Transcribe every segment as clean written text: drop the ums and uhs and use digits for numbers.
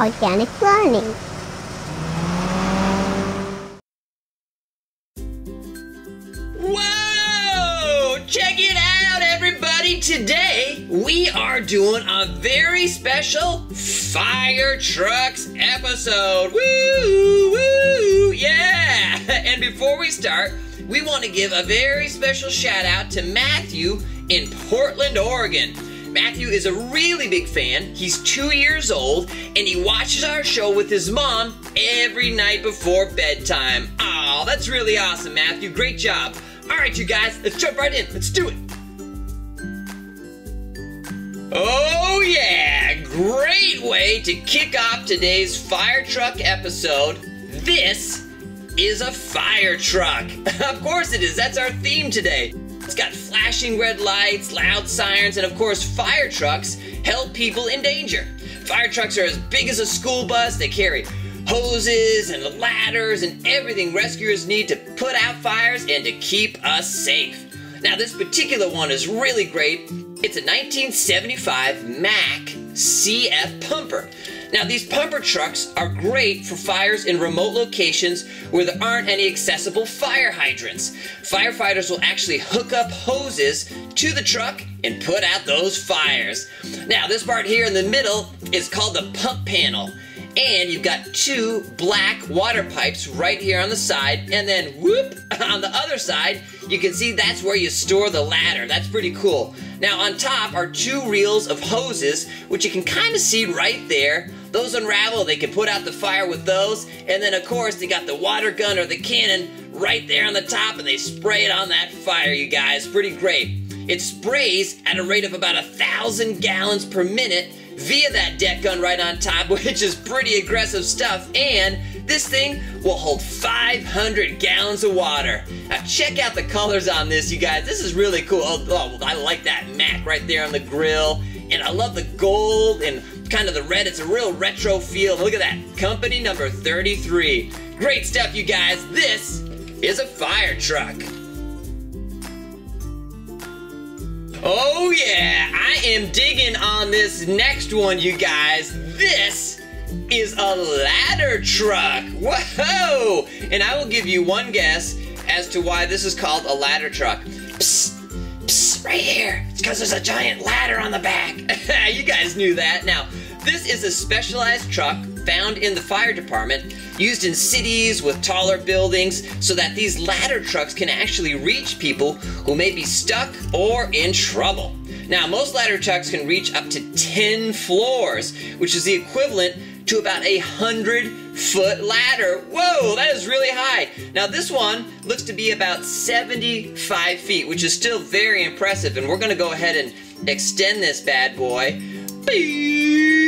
Organic Learning. Whoa! Check it out, everybody! Today, we are doing a very special Fire Trucks episode. Woo! Woo! Yeah! And before we start, we want to give a very special shout out to Matthew in Portland, Oregon. Matthew is a really big fan. He's 2 years old, and he watches our show with his mom every night before bedtime. Aw, that's really awesome, Matthew. Great job. All right, you guys, let's jump right in. Let's do it. Oh, yeah. Great way to kick off today's fire truck episode. This is a fire truck. Of course it is. That's our theme today. It's got flashing red lights, loud sirens, and of course fire trucks help people in danger. Fire trucks are as big as a school bus. They carry hoses and ladders and everything rescuers need to put out fires and to keep us safe. Now this particular one is really great. It's a 1975 Mack CF Pumper. Now these pumper trucks are great for fires in remote locations where there aren't any accessible fire hydrants. Firefighters will actually hook up hoses to the truck and put out those fires. Now this part here in the middle is called the pump panel. And you've got two black water pipes right here on the side, and then whoop, on the other side, you can see that's where you store the ladder. That's pretty cool. Now on top are two reels of hoses, which you can kind of see right there. Those unravel, they can put out the fire with those, and then of course they got the water gun or the cannon right there on the top, and they spray it on that fire, you guys. Pretty great. It sprays at a rate of about 1,000 gallons per minute via that deck gun right on top, which is pretty aggressive stuff, and this thing will hold 500 gallons of water. Now check out the colors on this, you guys. This is really cool. Oh, I like that Mack right there on the grill, and I love the gold and kind of the red. It's a real retro feel. Look at that, company number 33. Great stuff, you guys. This is a fire truck. Oh yeah, I am digging on this next one, you guys. This is a ladder truck. Whoa! And I will give you one guess as to why this is called a ladder truck. Psst, psst, right here. It's because there's a giant ladder on the back. You guys knew that. Now, this is a specialized truck found in the fire department, used in cities with taller buildings so that these ladder trucks can actually reach people who may be stuck or in trouble. Now, most ladder trucks can reach up to 10 floors, which is the equivalent to about 100-foot ladder. Whoa, that is really high. Now, this one looks to be about 75 feet, which is still very impressive, and we're gonna go ahead and extend this bad boy. Beep.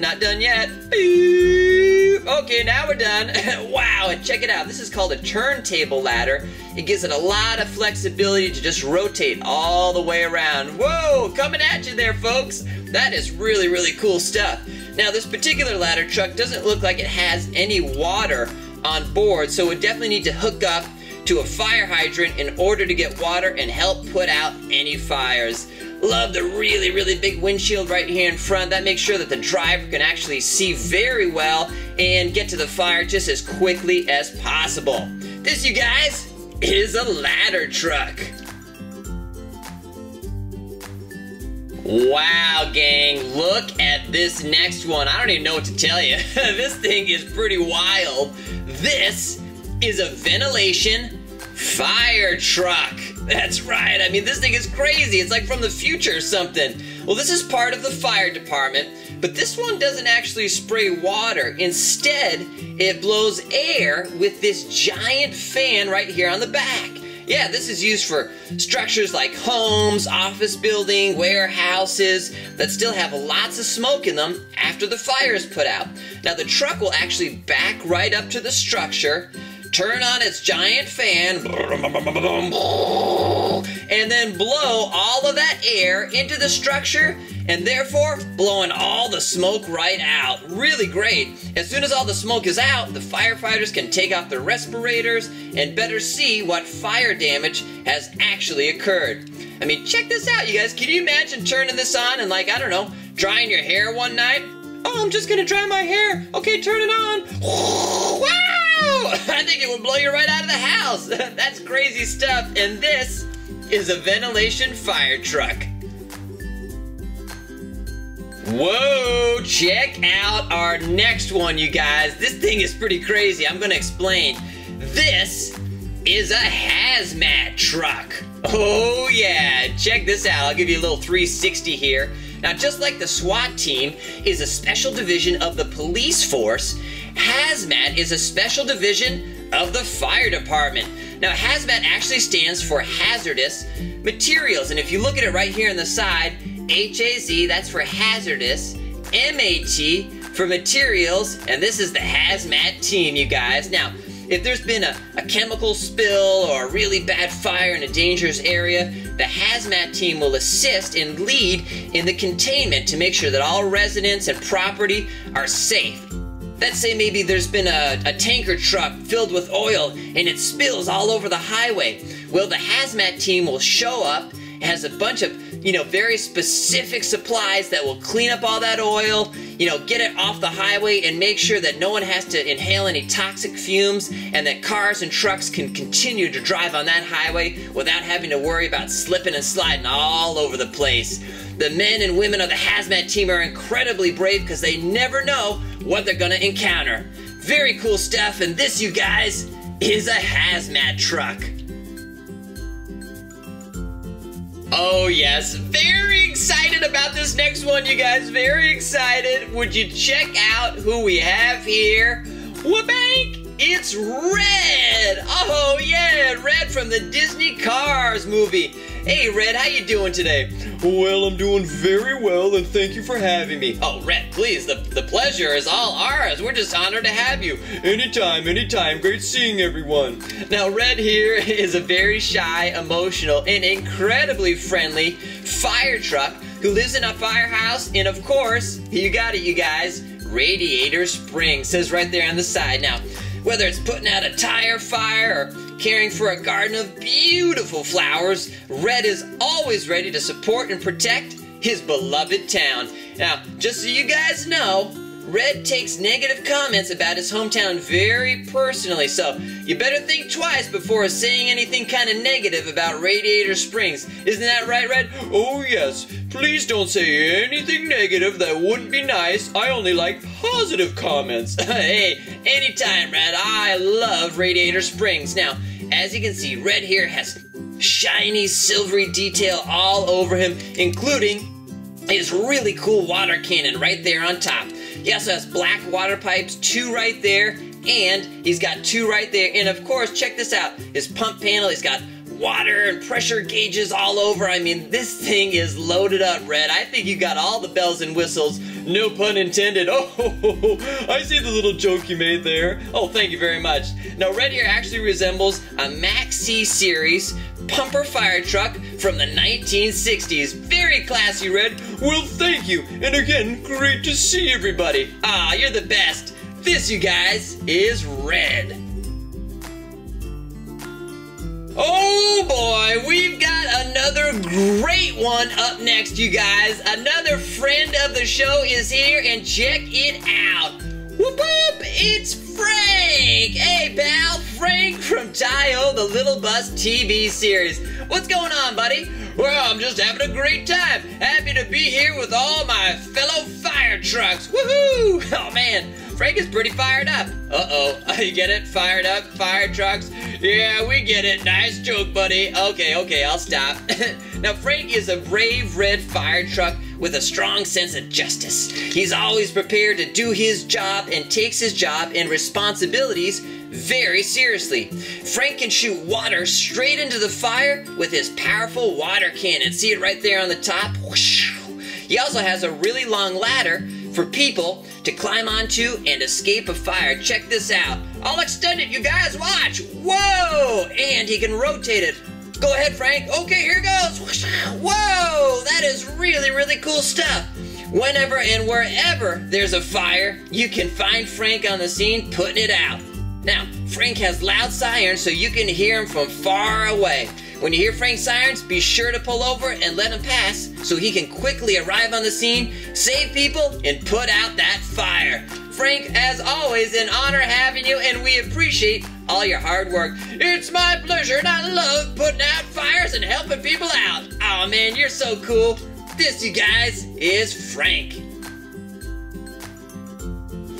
Not done yet. Beep. Okay, now we're done. Wow, and check it out. This is called a turntable ladder. It gives it a lot of flexibility to just rotate all the way around. Whoa, coming at you there, folks. That is really, really cool stuff. Now, this particular ladder truck doesn't look like it has any water on board, so we definitely need to hook up to a fire hydrant in order to get water and help put out any fires. Love the really, really big windshield right here in front. That makes sure that the driver can actually see very well and get to the fire just as quickly as possible. This, you guys, is a ladder truck. Wow, gang, look at this next one. I don't even know what to tell you. This thing is pretty wild. This is a ventilation fire truck. That's right. I mean, this thing is crazy. It's like from the future or something. Well, this is part of the fire department, but this one doesn't actually spray water. Instead, it blows air with this giant fan right here on the back. Yeah, this is used for structures like homes, office buildings, warehouses that still have lots of smoke in them after the fire is put out. Now, the truck will actually back right up to the structure, turn on its giant fan, and then blow all of that air into the structure, and therefore blowing all the smoke right out. Really great. As soon as all the smoke is out, the firefighters can take off their respirators and better see what fire damage has actually occurred. I mean, check this out, you guys. Can you imagine turning this on and, like, I don't know, drying your hair one night? Oh, I'm just gonna dry my hair. Okay, turn it on. Wow! I think it would blow you right out of the house. That's crazy stuff. And this is a ventilation fire truck. Whoa, check out our next one, you guys. This thing is pretty crazy. I'm gonna explain. This is a hazmat truck. Oh yeah, check this out. I'll give you a little 360 here. Now, just like the SWAT team is a special division of the police force, hazmat is a special division of the fire department. Now, hazmat actually stands for hazardous materials, and if you look at it right here on the side, HAZ, that's for hazardous, MAT for materials, and this is the hazmat team, you guys. Now, if there's been a chemical spill or a really bad fire in a dangerous area, the hazmat team will assist and lead in the containment to make sure that all residents and property are safe. Let's say maybe there's been a tanker truck filled with oil and it spills all over the highway. Well, the hazmat team will show up, has a bunch of, you know, very specific supplies that will clean up all that oil, you know, get it off the highway and make sure that no one has to inhale any toxic fumes and that cars and trucks can continue to drive on that highway without having to worry about slipping and sliding all over the place. The men and women of the hazmat team are incredibly brave because they never know what they're gonna encounter. Very cool stuff, and this, you guys, is a hazmat truck. Oh yes, very excited about this next one, you guys, very excited. Would you check out who we have here? Whoop-bank! It's Red! Oh yeah, Red from the Disney Cars movie. Hey Red, how you doing today? Well, I'm doing very well and thank you for having me. Oh Red, please, the pleasure is all ours. We're just honored to have you. Anytime, anytime. Great seeing everyone. Now Red here is a very shy, emotional, and incredibly friendly fire truck who lives in a firehouse and of course, you got it you guys, Radiator Springs says right there on the side. Now, whether it's putting out a tire fire or caring for a garden of beautiful flowers, Red is always ready to support and protect his beloved town. Now, just so you guys know, Red takes negative comments about his hometown very personally, so you better think twice before saying anything kind of negative about Radiator Springs. Isn't that right, Red? Oh yes. Please don't say anything negative, that wouldn't be nice. I only like positive comments. Hey, anytime, Red. I love Radiator Springs. Now, as you can see, Red here has shiny, silvery detail all over him, including his really cool water cannon right there on top. He also has black water pipes, two right there, and he's got two right there. And of course, check this out, his pump panel, he's got water and pressure gauges all over. I mean, this thing is loaded up, Red. I think you got all the bells and whistles, no pun intended. Oh, I see the little joke you made there. Oh, thank you very much. Now, Red here actually resembles a Mack C series pumper fire truck from the 1960s. Very classy, Red. Well, thank you, and again, great to see everybody. Ah, you're the best. This, you guys, is Red. Oh boy, we've got another great one up next, you guys. Another friend of the show is here, and check it out. Whoop whoop, it's Frank. Hey pal, Frank from Dio the Little Bus TV series. What's going on, buddy? Well, I'm just having a great time. Happy to be here with all my fellow fire trucks. Woohoo! Oh man, Frank is pretty fired up. Uh-oh, you get it? Fired up, fire trucks. Yeah, we get it. Nice joke, buddy. Okay, I'll stop. Now, Frank is a brave red fire truck with a strong sense of justice. He's always prepared to do his job and takes his job and responsibilities very seriously. Frank can shoot water straight into the fire with his powerful water cannon. See it right there on the top? He also has a really long ladder for people to climb onto and escape a fire. Check this out. I'll extend it, you guys, watch. Whoa! And he can rotate it. Go ahead, Frank. Okay, here goes. Whoa! That is really, really cool stuff. Whenever and wherever there's a fire, you can find Frank on the scene putting it out. Now, Frank has loud sirens so you can hear him from far away. When you hear Frank's sirens, be sure to pull over and let him pass so he can quickly arrive on the scene, save people, and put out that fire. Frank, as always, an honor having you, and we appreciate all your hard work. It's my pleasure, and I love putting out fires and helping people out. Aw, man, you're so cool. This, you guys, is Frank.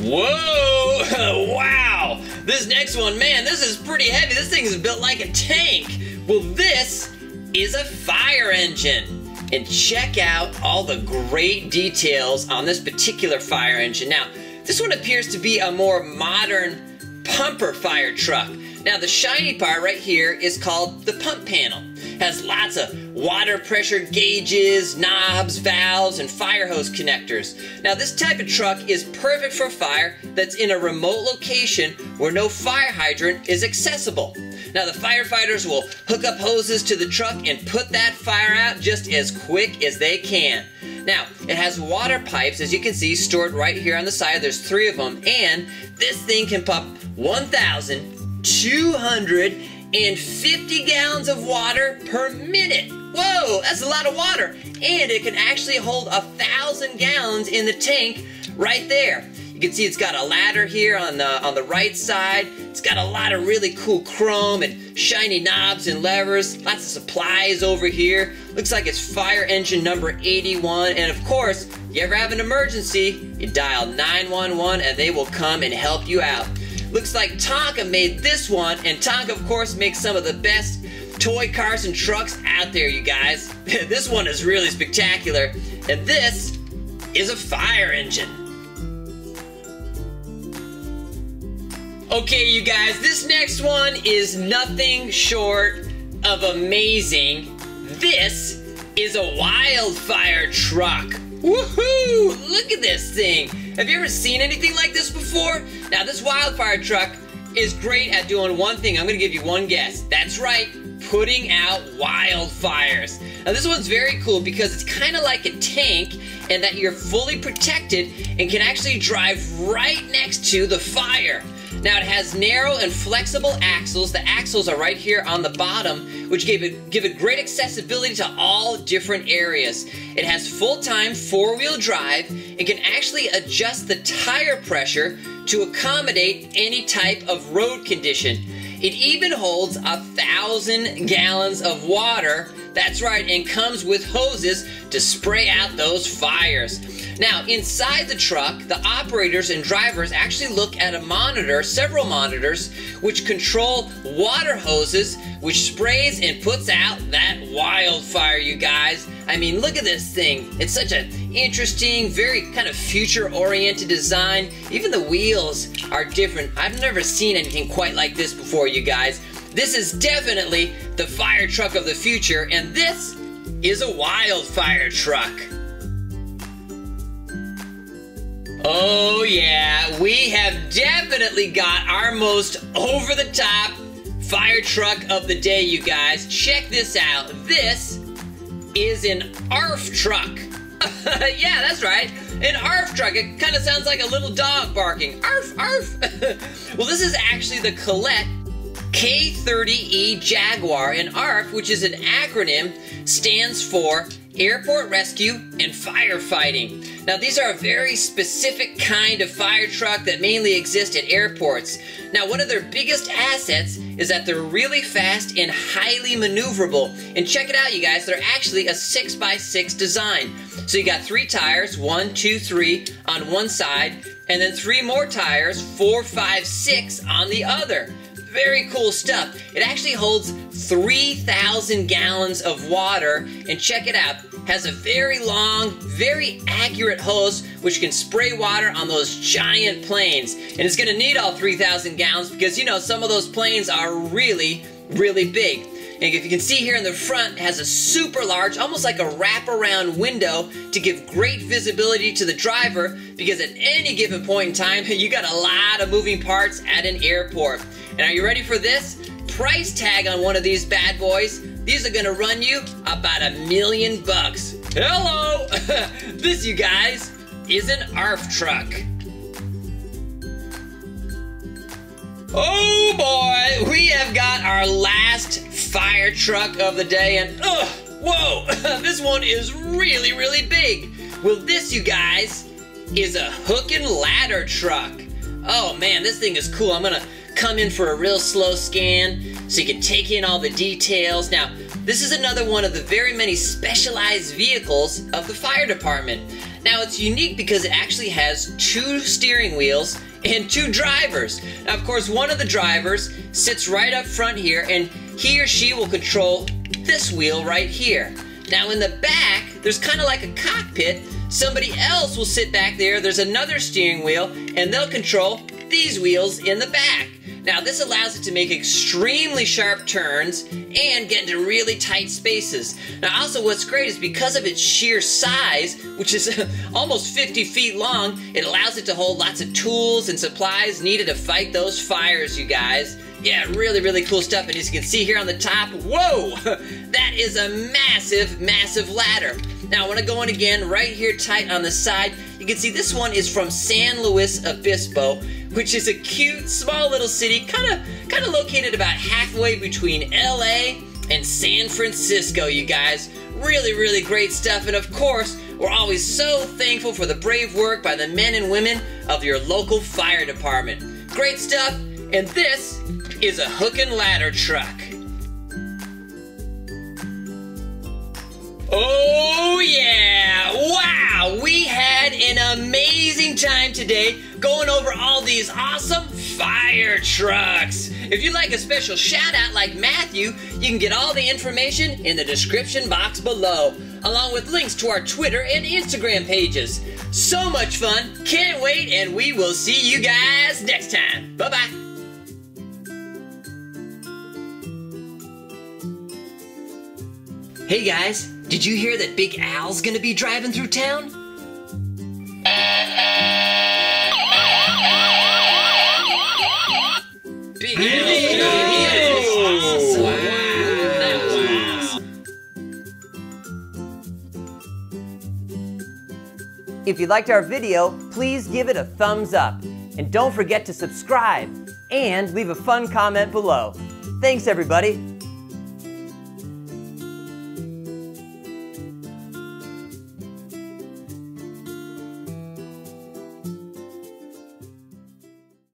Whoa! Wow! This next one, man, this is pretty heavy. This thing is built like a tank. Well, this is a fire engine. And check out all the great details on this particular fire engine. Now, this one appears to be a more modern pumper fire truck. Now, the shiny part right here is called the pump panel. It has lots of water pressure gauges, knobs, valves, and fire hose connectors. Now, this type of truck is perfect for fire that's in a remote location where no fire hydrant is accessible. Now, the firefighters will hook up hoses to the truck and put that fire out just as quick as they can. Now, it has water pipes, as you can see, stored right here on the side. There's 3 of them, and this thing can pump 1,250 gallons of water per minute. Whoa, that's a lot of water. And it can actually hold 1,000 gallons in the tank right there. You can see it's got a ladder here on the right side. It's got a lot of really cool chrome and shiny knobs and levers. Lots of supplies over here. Looks like it's fire engine number 81. And of course, if you ever have an emergency, you dial 911 and they will come and help you out. Looks like Tonka made this one, and Tonka, of course, makes some of the best toy cars and trucks out there, you guys. This one is really spectacular. And this is a fire engine. Okay, you guys, this next one is nothing short of amazing. This is a wildfire truck. Woohoo! Look at this thing. Have you ever seen anything like this before? Now, this wildfire truck is great at doing one thing. I'm gonna give you one guess. That's right, putting out wildfires. Now, this one's very cool because it's kind of like a tank and that you're fully protected and can actually drive right next to the fire. Now, it has narrow and flexible axles. The axles are right here on the bottom, which give it great accessibility to all different areas. It has full-time 4-wheel drive and can actually adjust the tire pressure to accommodate any type of road condition. It even holds 1,000 gallons of water. That's right, and comes with hoses to spray out those fires. Now, inside the truck, the operators and drivers actually look at a monitor, several monitors, which control water hoses, which sprays and puts out that wildfire, you guys. I mean, look at this thing. It's such an interesting, very kind of future-oriented design. Even the wheels are different. I've never seen anything quite like this before, you guys. This is definitely the fire truck of the future, and this is a wildfire truck. Oh yeah, we have definitely got our most over-the-top fire truck of the day, you guys. Check this out. This is an ARF truck. Yeah, that's right. An ARF truck. It kind of sounds like a little dog barking. ARF, ARF. Well, this is actually the Colette K30E Jaguar, and ARF, which is an acronym, stands for Airport Rescue and Firefighting. Now, these are a very specific kind of fire truck that mainly exist at airports. Now, one of their biggest assets is that they're really fast and highly maneuverable. And check it out, you guys, they're actually a 6x6 design. So you got 3 tires, 1, 2, 3 on one side, and then 3 more tires, 4, 5, 6 on the other. Very cool stuff. It actually holds 3,000 gallons of water, and check it out. Has a very long, very accurate hose which can spray water on those giant planes. And it's gonna need all 3,000 gallons because, you know, some of those planes are really, really big. And if you can see here in the front, it has a super large, almost like a wraparound window to give great visibility to the driver, because at any given point in time, you got a lot of moving parts at an airport. And are you ready for this? Price tag on one of these bad boys. These are gonna run you about $1 million. Hello! This, you guys, is an ARF truck. Oh boy, we have got our last fire truck of the day, and whoa, this one is really, really big. Well, this, you guys, is a hook and ladder truck. Oh man, this thing is cool. I'm gonna come in for a real slow scan so you can take in all the details. Now, this is another one of the very many specialized vehicles of the fire department. Now, it's unique because it actually has two steering wheels and two drivers. Now, of course, one of the drivers sits right up front here, and he or she will control this wheel right here. Now, in the back, there's kind of like a cockpit. Somebody else will sit back there. There's another steering wheel, and they'll control these wheels in the back. Now, this allows it to make extremely sharp turns and get into really tight spaces. Now, also what's great is because of its sheer size, which is almost 50 feet long, it allows it to hold lots of tools and supplies needed to fight those fires, you guys. Yeah, really, really cool stuff. And as you can see here on the top, whoa, that is a massive, massive ladder. Now, I want to go in again right here tight on the side. You can see this one is from San Luis Obispo, which is a cute, small little city, kind of located about halfway between LA and San Francisco, you guys. Really, really great stuff. And of course, we're always so thankful for the brave work by the men and women of your local fire department. Great stuff. And this is a hook and ladder truck. Oh yeah, wow, we had an amazing time today going over all these awesome fire trucks. If you'd like a special shout out like Matthew, you can get all the information in the description box below, along with links to our Twitter and Instagram pages. So much fun, can't wait, and we will see you guys next time. Bye-bye. Hey guys, did you hear that Big Al's gonna be driving through town? Big Al! Wow. If you liked our video, please give it a thumbs up. And don't forget to subscribe and leave a fun comment below. Thanks, everybody.